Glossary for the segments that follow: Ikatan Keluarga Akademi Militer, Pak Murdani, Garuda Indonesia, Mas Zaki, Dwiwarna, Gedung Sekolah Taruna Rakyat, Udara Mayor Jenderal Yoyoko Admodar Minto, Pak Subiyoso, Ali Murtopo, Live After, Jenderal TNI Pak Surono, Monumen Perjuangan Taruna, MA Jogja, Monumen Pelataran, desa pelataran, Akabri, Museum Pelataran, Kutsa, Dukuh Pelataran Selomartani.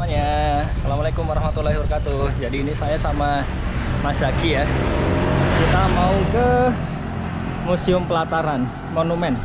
Semuanya, assalamualaikum warahmatullahi wabarakatuh. Jadi ini saya sama Mas Zaki ya. Kita mau ke Museum Pelataran, Monumen.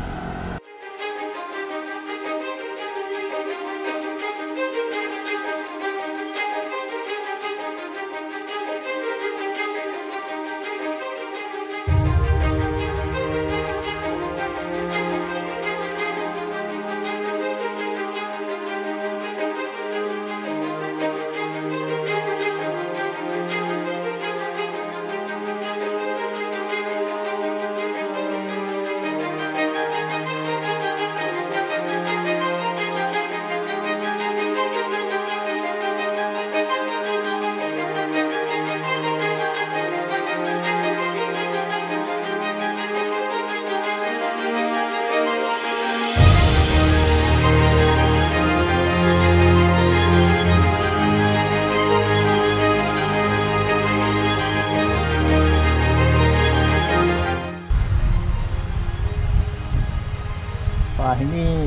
Ini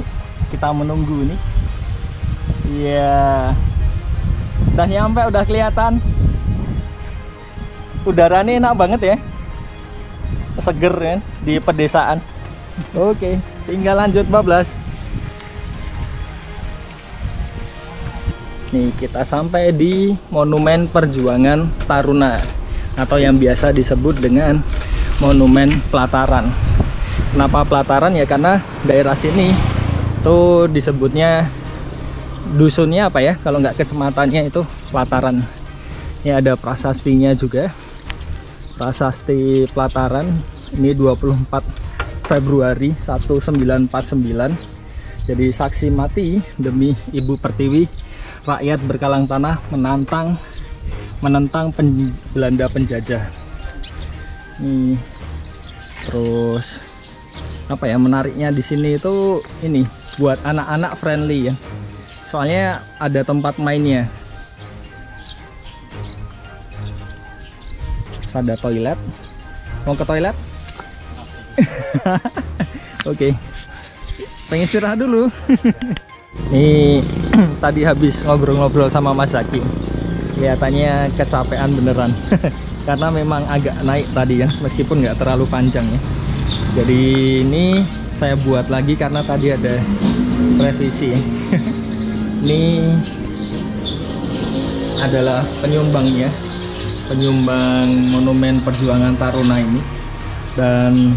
kita menunggu nih. Iya, udah nyampe, udah kelihatan. Udara ini enak banget ya, seger ya di pedesaan. Oke, tinggal lanjut bablas. Nih kita sampai di Monumen Perjuangan Taruna atau yang biasa disebut dengan Monumen Pelataran. Kenapa pelataran ya? Karena daerah sini tuh disebutnya dusunnya apa ya? Kalau nggak kecamatannya itu pelataran. Ini ada prasastinya juga. Prasasti Pelataran ini 24 Februari 1949. Jadi saksi mati demi Ibu Pertiwi, rakyat berkalang tanah menentang Belanda penjajah. Nih, terus apa ya, menariknya di sini itu ini buat anak-anak friendly ya, soalnya ada tempat mainnya. Terus ada toilet. Mau ke toilet? Oke, pengen istirahat dulu. Nih tadi habis ngobrol-ngobrol sama Mas Zaki, kelihatannya kecapean beneran karena memang agak naik tadi ya, meskipun nggak terlalu panjang ya. Jadi ini saya buat lagi karena tadi ada revisi. Ini adalah penyumbangnya, penyumbang Monumen Perjuangan Taruna ini, dan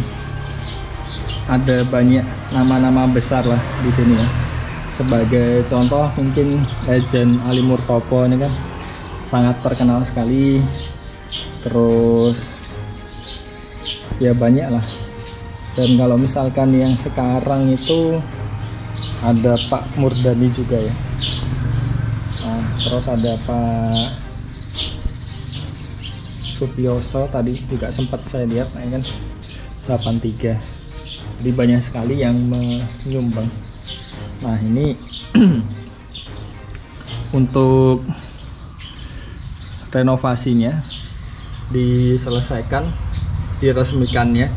ada banyak nama-nama besar lah di sini ya. Sebagai contoh mungkin Legend Ali Murtopo ini kan sangat terkenal sekali. Terus ya banyak lah. Dan kalau misalkan yang sekarang itu ada Pak Murdani juga ya. Nah, terus ada Pak Subiyoso tadi juga sempat saya lihat, nah, kan 83. Jadi banyak sekali yang menyumbang. Nah ini untuk renovasinya diselesaikan, diresmikannya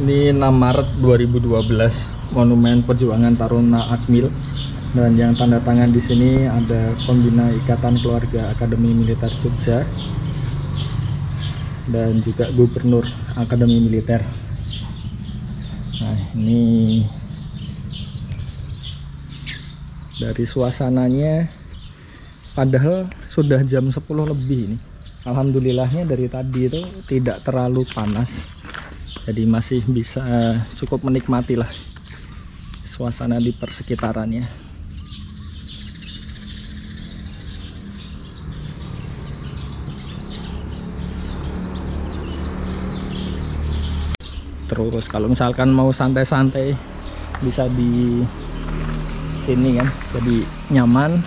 ini 6 Maret 2012, Monumen Perjuangan Taruna Akmil. Dan yang tanda tangan di sini ada Pembina Ikatan Keluarga Akademi Militer Kutsa dan juga Gubernur Akademi Militer. Nah, ini dari suasananya, padahal sudah jam 10 lebih nih. Alhamdulillahnya dari tadi itu tidak terlalu panas. Jadi masih bisa cukup menikmati lah suasana di persekitarannya. Terus kalau misalkan mau santai-santai bisa di sini kan, jadi nyaman.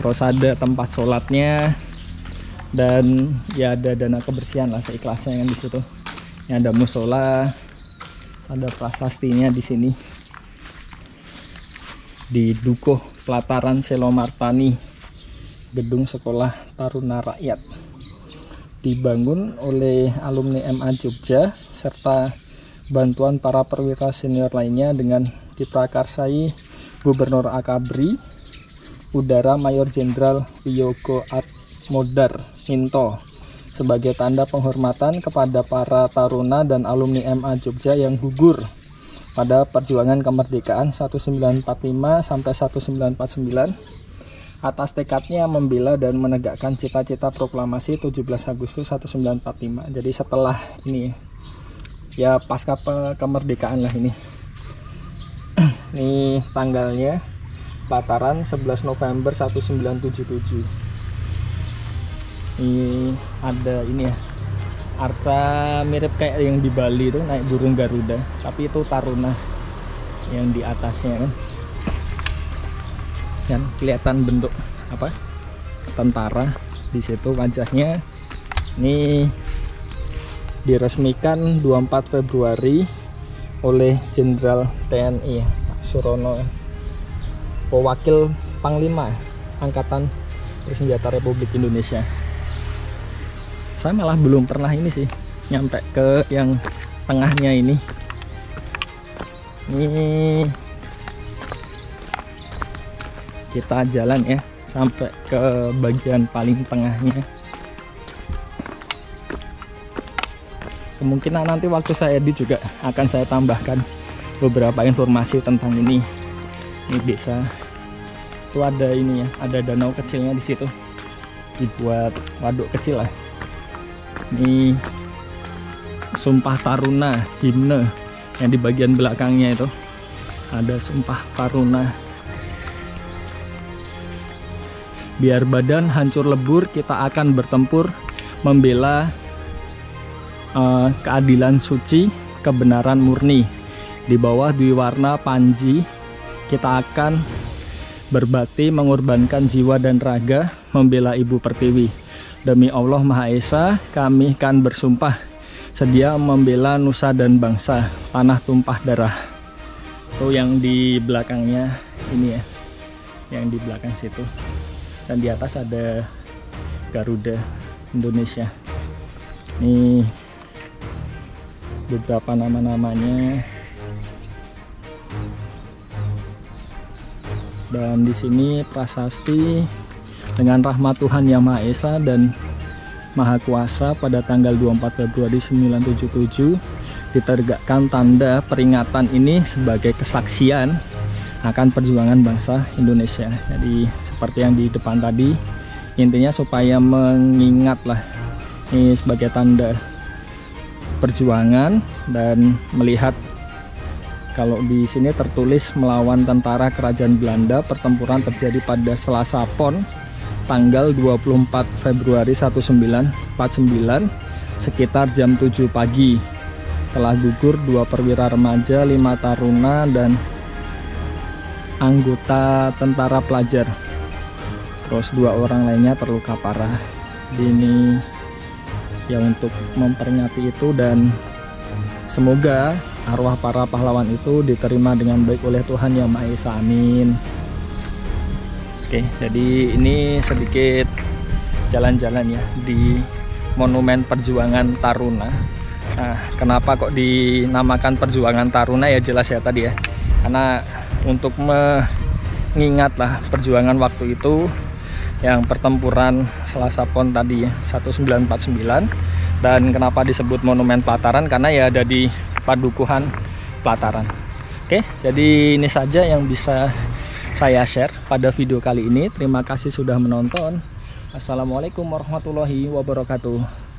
Terus ada tempat sholatnya dan ya ada dana kebersihan lah seikhlasnya kan di situ. Ini ada musola, ada prasastinya di sini di Dukuh Pelataran Selomartani, Gedung Sekolah Taruna Rakyat, dibangun oleh alumni MA Jogja serta bantuan para perwira senior lainnya dengan diprakarsai Gubernur Akabri, Udara Mayor Jenderal Yoyoko Admodar Minto sebagai tanda penghormatan kepada para taruna dan alumni MA Jogja yang gugur pada perjuangan kemerdekaan 1945 sampai 1949 atas tekadnya membela dan menegakkan cita-cita proklamasi 17 Agustus 1945. Jadi setelah ini ya pasca kemerdekaan lah ini. Ini tanggalnya Pelataran 11 November 1977. Ini ada ini ya, arca mirip kayak yang di Bali itu naik burung Garuda, tapi itu taruna yang di atasnya kan. Dan kelihatan bentuk apa? Tentara di situ wajahnya. Ini diresmikan 24 Februari oleh Jenderal TNI Pak Surono, Wakil Panglima Angkatan Bersenjata Republik Indonesia. Saya malah belum pernah ini sih nyampe ke yang tengahnya ini. Ini kita jalan ya sampai ke bagian paling tengahnya. Kemungkinan nanti waktu saya edit juga akan saya tambahkan beberapa informasi tentang ini. Ini desa itu ada ini ya, ada danau kecilnya di situ, dibuat waduk kecil lah. Ini Sumpah Taruna, himne yang di bagian belakangnya itu ada Sumpah Taruna. Biar badan hancur lebur, kita akan bertempur membela keadilan suci, kebenaran murni. Di bawah Dwiwarna Panji, kita akan berbakti mengorbankan jiwa dan raga membela Ibu Pertiwi. Demi Allah Maha Esa, kami kan bersumpah sedia membela nusa dan bangsa, tanah tumpah darah. Itu yang di belakangnya ini ya, yang di belakang situ. Dan di atas ada Garuda Indonesia. Ini beberapa nama-namanya. Dan di sini prasasti dengan rahmat Tuhan Yang Maha Esa dan Maha Kuasa pada tanggal 24 Februari 1977 ditegakkan tanda peringatan ini sebagai kesaksian akan perjuangan bangsa Indonesia. Jadi seperti yang di depan tadi, intinya supaya mengingatlah ini sebagai tanda perjuangan. Dan melihat kalau di sini tertulis melawan tentara kerajaan Belanda, pertempuran terjadi pada Selasa Pon tanggal 24 Februari 1949 sekitar jam 7 pagi. Telah gugur 2 perwira remaja, 5 taruna dan anggota tentara pelajar. Terus 2 orang lainnya terluka parah. Ini ya untuk memperingati itu, dan semoga arwah para pahlawan itu diterima dengan baik oleh Tuhan Yang Maha Esa. Amin. Oke, jadi ini sedikit jalan-jalan ya di Monumen Perjuangan Taruna. Nah, kenapa kok dinamakan Perjuangan Taruna ya, jelas ya tadi ya, karena untuk mengingatlah perjuangan waktu itu yang pertempuran Selasa Pon tadi ya, 1949. Dan kenapa disebut Monumen Pelataran, karena ya ada di Padukuhan Pelataran. Oke, jadi ini saja yang bisa saya share pada video kali ini. Terima kasih sudah menonton. Assalamualaikum warahmatullahi wabarakatuh.